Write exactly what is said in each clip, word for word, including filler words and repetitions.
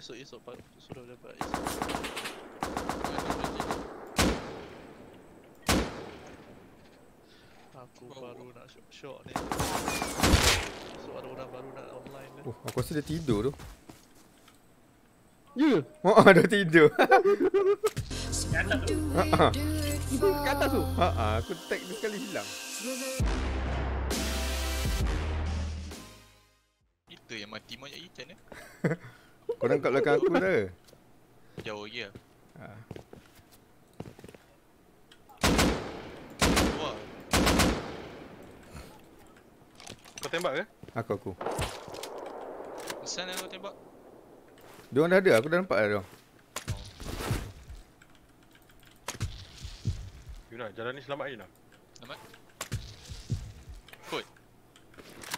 So it's not part of the sort of but aku baru nak shock ni. So ada orang baru nak online ni. Oh, aku rasa dia tidur tu. Ya, yeah. Oh, dia tidur. Kata tu. Ha. Itu kata tu. Ha ah, aku tag dia sekali hilang. Itu yang mati monyet ikan ni. Korang kat belakang aku dah. Jauh lagi lah. Ha. Wah. Kau tembak ke? Aku, aku. Macam mana kau tembak? Diorang dah ada, aku dah nampak dah diorang. Yuna, jalan ni selamat Yuna. Selamat. Kod.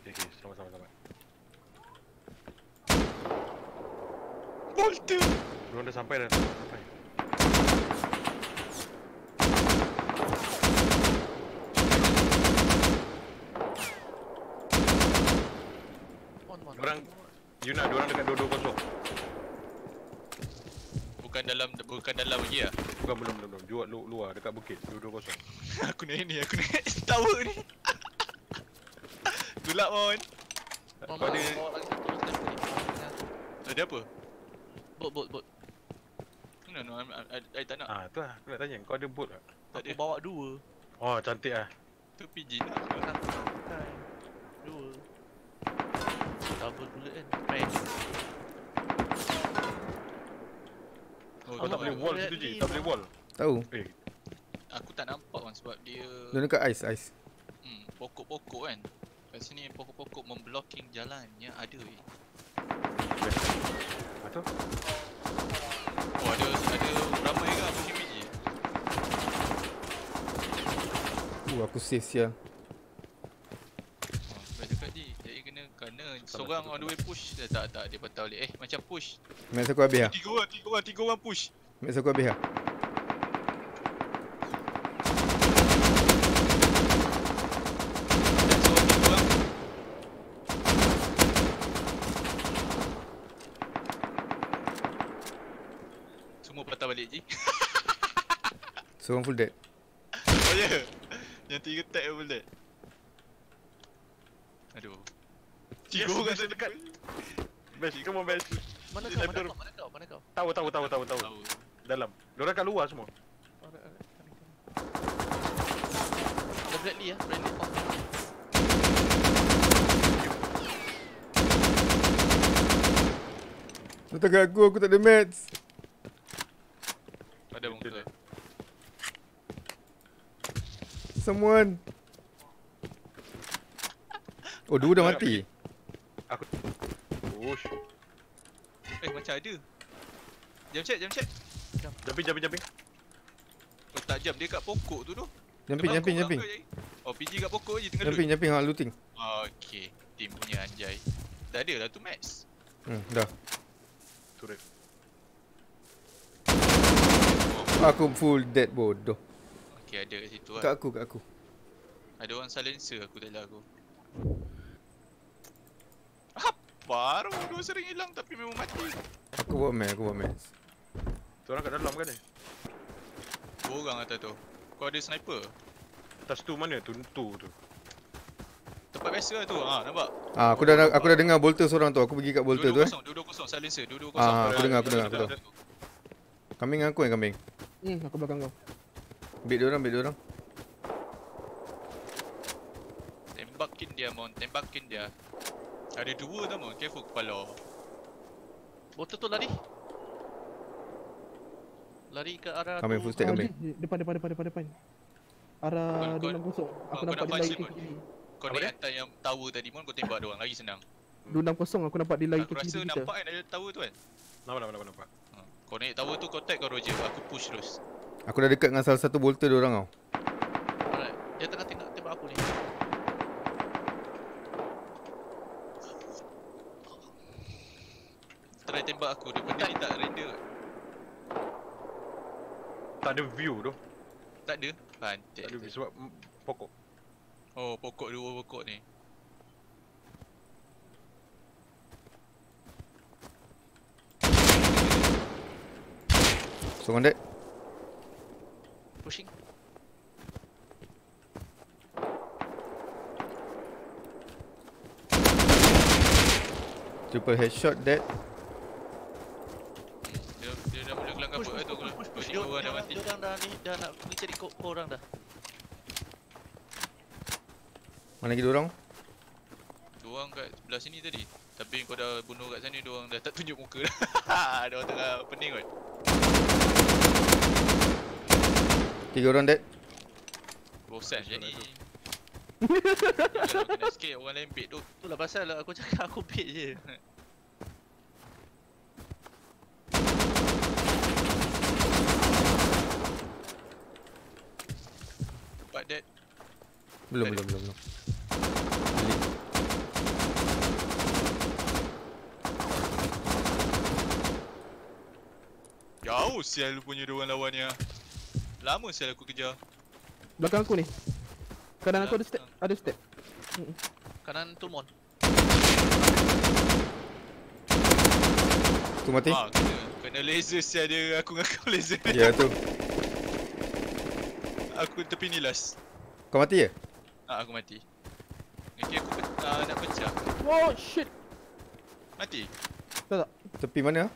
Okay, okay, selamat-selamat. Bolter! Diorang dah sampai dah, sampai. Diorang, Yuna, diorang dekat dua dua kosong. Bukan dalam, bukan dalam lagi lah? Bukan, belum, belum, belum. Jual luar, dekat bukit, dua dua kosong. Aku naik ni, aku naik tower ni. Tulak, mon. Kau ada... Ada apa? Bot, bot, bot. No, no, I tak nak. Ah, tu lah, aku nak tanya, kau ada bot tak? Aku bawa dua. Oh, cantik lah. Tu P G tak? Dua. Double bullet kan? Main. Oh, kau tak boleh wall situ je, tak boleh wall. Tahu. Eh. Aku tak nampak kan sebab dia... Dia dekat ais, ais. Hmm, pokok-pokok kan. Kat sini pokok-pokok memblocking jalan yang ada weh. Apa tu? Oh, ada ada ramai ke aku P M G? Oh, aku save sial. Seorang on the way push. Eh, tak, tak, dia patah balik. Eh, macam push. Max aku habis lah. Tiga orang, tiga orang, tiga orang push. Max aku habis lah. Semua patah balik je. Seorang full dead. Oh ya yeah. Yang tiga tag full dead. Aduh. Cikgu yes, kata dekat. Bash, kau mau bash. Mana kau? Mana kau? Mana kau? Mana kau? Tahu, tahu, tahu, tahu, tahu. Dalam. Diorang kat luar semua. Ada Bradley ah, Bradley. Kau tengok aku, aku tak ada mats. Ada muka. Someone. Oh, dua dah mati. Aku. Oh shoot. Eh macam ada. Jump check, jump check. Jumping, jumping, jumping. Oh tak jump, dia kat pokok tu tu. Jumping, jumping, jumping. Oh P G kat pokok je tengah. Jumping, jumping, ha looting. Okey, team punya anjay. Dah ada lah tu Max. Hmm, dah. Turret. Aku full dead bodoh. Okey, ada kat situ ah. Kat aku, kat aku. Ada orang silencer aku taklah aku. Baru dua sering hilang tapi memang mati. Aku buat meh, aku buat meh. Tu orang kat dalam kan ni? Dua orang atas tu. Kau ada sniper? Atas tu mana? Tu tu tu. Tempat biasa tu. Ha, nampak? Ah, aku dah aku dah dengar bolter seorang tu. Aku pergi kat bolter tu eh. dua dua kosong silencer, dua dua kosong. Ah, aku dengar, aku dengar, aku dengar. Kambing dengan aku yang kambing. Hmm, aku belakang kau. Beat dia orang, beat dia orang. Tembakin dia, mon. Tembakin dia. Ada dua tau mon, careful kepala. Botol tu lari. Lari ke arah kami tu. Kambing full stack. Depan, depan, depan, depan, depan. Arah dalam kosong. Aku nampak dia lari ke kiri. Kau naik atas yang tower tadi mon, kau tembak dia orang, lari senang. dua enam kosong aku nampak dia lari ke kiri. Aku rasa nampak kan ada tower tu kan? Nampak, nampak, nampak, nampak. Ha. Kau naik tower tu, kau tag kau Roger, aku push terus. Aku dah dekat dengan salah satu bolter dia orang tau. Alright, dia tengah tengok tembak aku ni. Try tembak aku, dia benda ni tak render. Tak ada view tu. Tak ada? Pantik. Tak ada view sebab pokok. Oh, pokok dua pokok ni. Someone there. Pushing. Triple headshot dead. Dia dia dah mula kelang kabut tu. Dia dah mati. Dia dah ni dah nak cari kok orang dah. Mana lagi dorang? Dorang kat sebelah sini tadi. Tapi kau dah bunuh kat sana, dorang dah tak tunjuk muka dah. Dorang tengah pening kot. Tiga orang dead. Bosan je ni. Kalau kena sikit orang lain bait tu. Itulah pasal lah aku cakap aku bait je. Tempat dead. Belum, belum, belum, belum. Jauh sial punya diorang lawan ni. Lama sial aku kejar. Belakang aku ni. Kanan aku ada step, ada step. Kanan Tulmon. Tu mati. Ah, kena, kena laser sial dia, aku dengan kau laser. Ya tu. Aku tepi ni last. Kau mati ke? Ah, aku mati. Lagi aku uh, nak pecah. Oh shit. Mati. Tak tak. Tepi mana?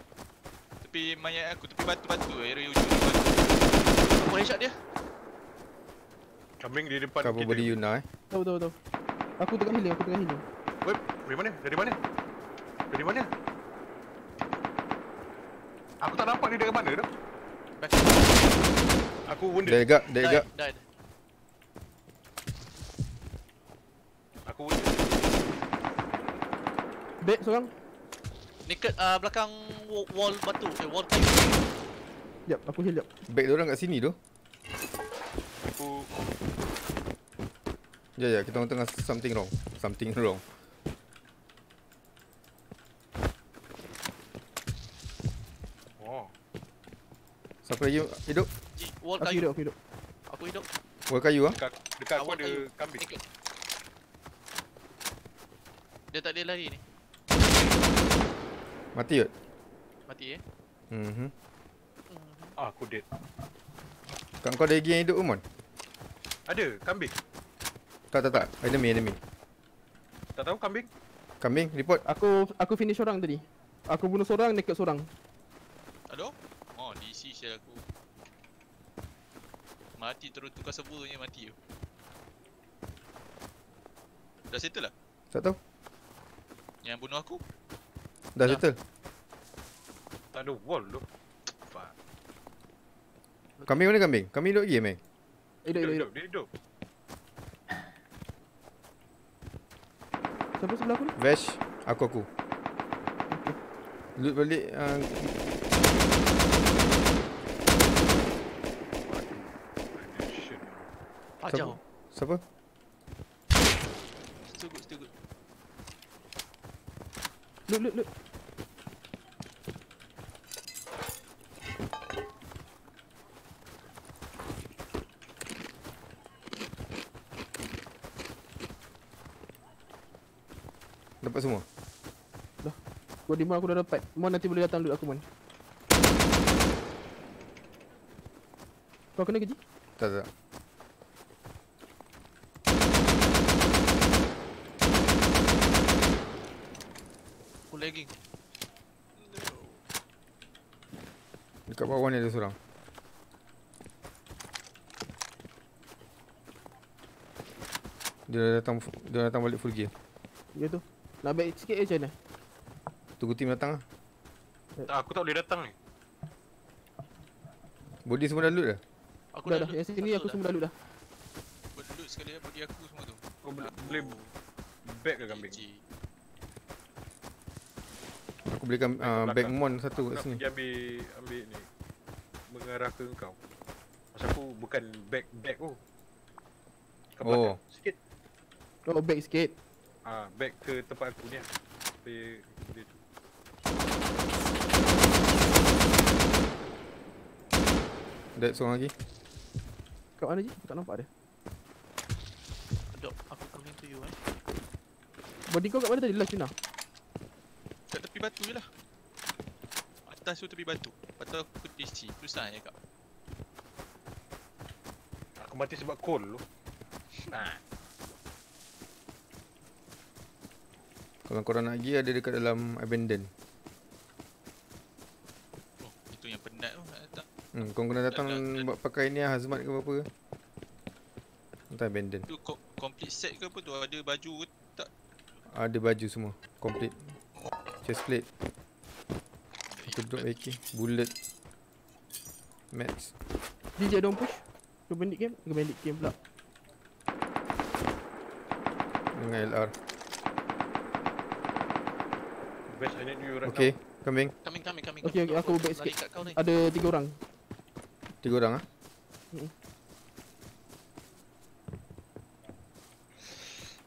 Tepi mayat aku, tepi batu-batu. Arrow ujung batu. Aku headshot dia. Kambing di depan kita. Kau beli Yuna eh. Tahu tahu tahu. Aku tengah healing, aku tengah healing. Weh, dari mana? Dari mana? Dari mana? Aku tak nampak dia dari mana tu. Aku wounded. Dia gap, dia gap. Aku wounded. Back seorang. Naked uh, belakang wall batu, eh wall kayu. Jap, aku heal jap. Back dia orang kat sini tu. Aku Ya ya, kita orang tengah something wrong. Something wrong. Oh. Siapa lagi hidup? Wall aku kayu. Hidup, aku hidup. Aku hidup. Wall kayu ah. Dekat, dekat aku ada kayu. Kambing. Naked. Dia tak ada lari ni. Mati kot? Mati eh? Mhm. Ah, aku dead. Kan kau ada lagi yang hidup ke Mon? Ada, kambing. Tak tak tak, enemy enemy. Tak tahu kambing? Kambing report. Aku aku finish orang tadi. Aku bunuh seorang, naked seorang. Hello? Oh, D C share aku. Mati terus tukar servernya mati tu. Dah settle lah? Tak tahu. Yang bunuh aku? Dah nah. Settle. Tak ada wall tu. Fuck. Kambing mana kambing? Kambing hidup lagi main. Hidup hidup hidup. Siapa sebelah aku ni? Vash, aku aku. Okay. Loot balik uh... Siapa? Siapa? Still good, still good. Loot, loot, loot. Dapat semua? Dah. Gua di mana aku dah dapat. Mon nanti boleh datang loot aku Mon. Kau kena keji? Tak tak. Aku lagging. Dekat bawah ni ada seorang. Dia datang dia datang balik full gear. Ya tu. Nak baik sikit je macam mana? Tunggu team datang lah. Tak, aku tak boleh datang ni. Body semua dah loot dah? Aku dah dah, yang sini aku semua dah loot dah. Loot sekali lah body aku semua tu. Kau boleh bag ke kambing? Aku boleh bag mon satu kat sini. Aku pergi ambil ni. Mengarah ke kau. Masa aku bukan bag-bag tu. Kau belakang sikit. Kau bag sikit. Ah, back ke tempat aku ni lah. Tapi dia tu dead seorang lagi. Kat mana je? Aku tak nampak dia. Dok, aku coming to you eh. Body kau kat mana tadi? Last Cina? Kat tepi batu je lah. Aftan suruh tepi batu. Patut aku tisi. Susah nak cakap. Aku mati sebab cold tu. Nah. Kalau korang nak pergi ada dekat dalam abandon. Oh, itu yang penat tu nak datang. Hmm, kau kena datang dah, buat pakai ni lah, hazmat ke apa-apa ke. Entah abandon. Tu complete set ke apa tu? Ada baju ke tak? Ada baju semua. Complete. Chest plate. Kedok A K. Bullet. Max. D J don't push. Kau bandit game? Kau bandit game pula. Dengan L R. Best I need you right okay. Now. Okay, coming. Coming, coming, coming. Okay, okay. Aku back sikit. Ada tiga orang. Tiga orang ah? Hmm.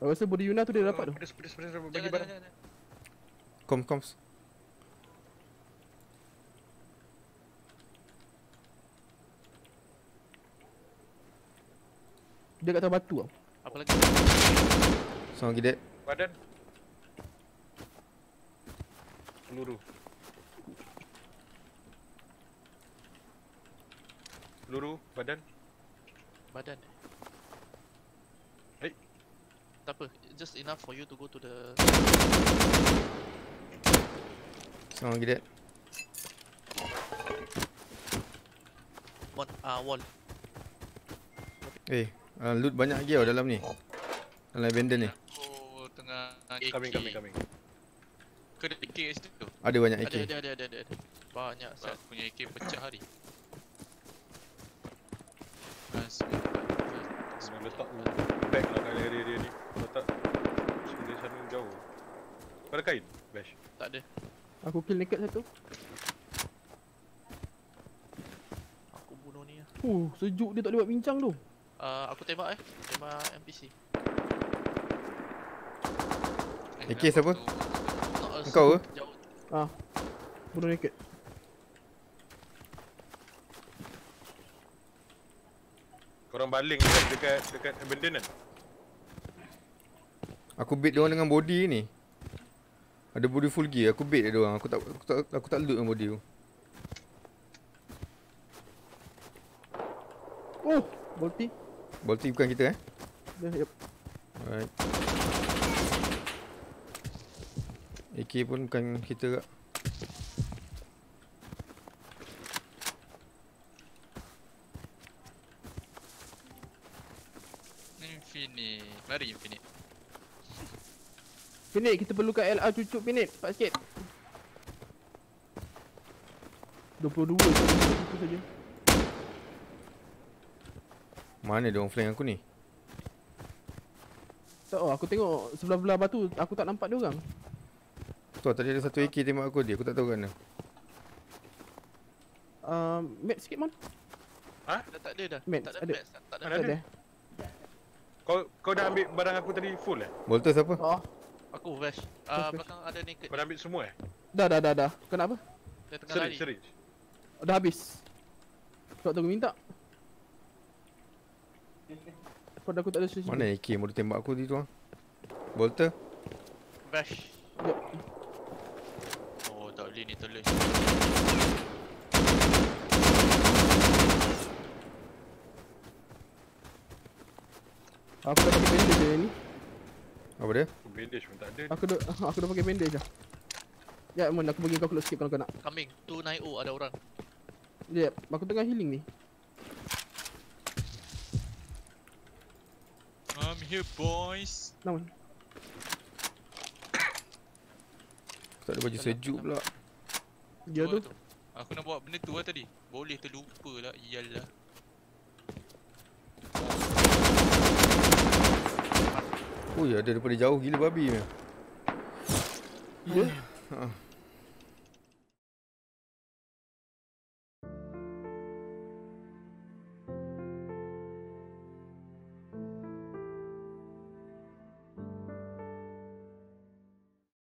Aku rasa body Yuna tu dia dapat tu. Pedas, pedas, pedas. Bagi barang. Kom, koms. Dia kat atas batu tau. Apa lagi? Seorang lagi dead. Badan. Peluru. Peluru, badan. Badan. Eh. Hey. Tak apa, just enough for you to go to the... Seorang lagi dead. One, ah, uh, wall. Eh, hey, uh, loot banyak lagi tau dalam ni. Dalam abandon ni. Aku tengah A K. Coming, coming, coming. Kau ada A K kat situ? Ada banyak A K. Ada, ada, ada, ada, ada. Banyak sangat punya A K pecah hari. Kena letak bag lah kat area dia ni. Letak sini sana jauh. Kau ada kain? Bash? Tak ada. Aku kill naked satu. Aku bunuh ni lah. Uh, sejuk dia tak boleh buat bincang tu. Uh, aku tembak eh, tembak N P C. Eh, A K siapa? Engkau ke? Haa. Bunuh naked. Korang baling dekat, dekat, dekat abandon kan? Aku bait diorang dengan body ni. Ada body full gear, aku bait diorang, aku tak, aku tak, aku tak loot dengan body tu. Oh! Bolti. Bolti bukan kita eh? Ya, yeah, yep. Alright. A K pun bukan kita kak. Infinite. Mari Infinite. Infinite, kita perlukan L R cucuk Infinite. Cepat sikit. dua puluh dua saja. Mana dia orang flank aku ni? Tak tahu, aku tengok sebelah-belah batu. Aku tak nampak dia orang. Tuh, tadi ada satu A K tembak aku dia, aku tak tahu kat mana. Uh, map sikit man. Ha? Dah tak ada dah. Map, tak ada map. Tak ada. Ada. Kau kau dah ambil barang aku tadi full eh? Bolter siapa? Oh. Aku Vash. Ah uh, belakang ada naked. Kau dah ambil semua eh? Dah dah dah dah. Kenapa? Dah tengah lari. Seri, seri. Dah habis. Kau tunggu minta. Kau aku tak ada seri. Mana A K baru tembak aku tadi tu ah? Bolter. Vash. Yep. Lini tulis. Aku dah pakai bandage je ni. Apa dia? Bandage pun tak ada. Aku dah, aku dah pakai bandage dah. Ya, Mon, aku bagi kau close sikit kalau kau nak. Coming, two ninety ada orang. Yep, aku tengah healing ni. I'm here boys. Namun. Aku tak ada baju sejuk pula. Ya tu. Aku nak buat benda tu lah tadi. Boleh terlupa lah. Iyalah. Oh ya, ada daripada jauh gila babi. Ya. Ha.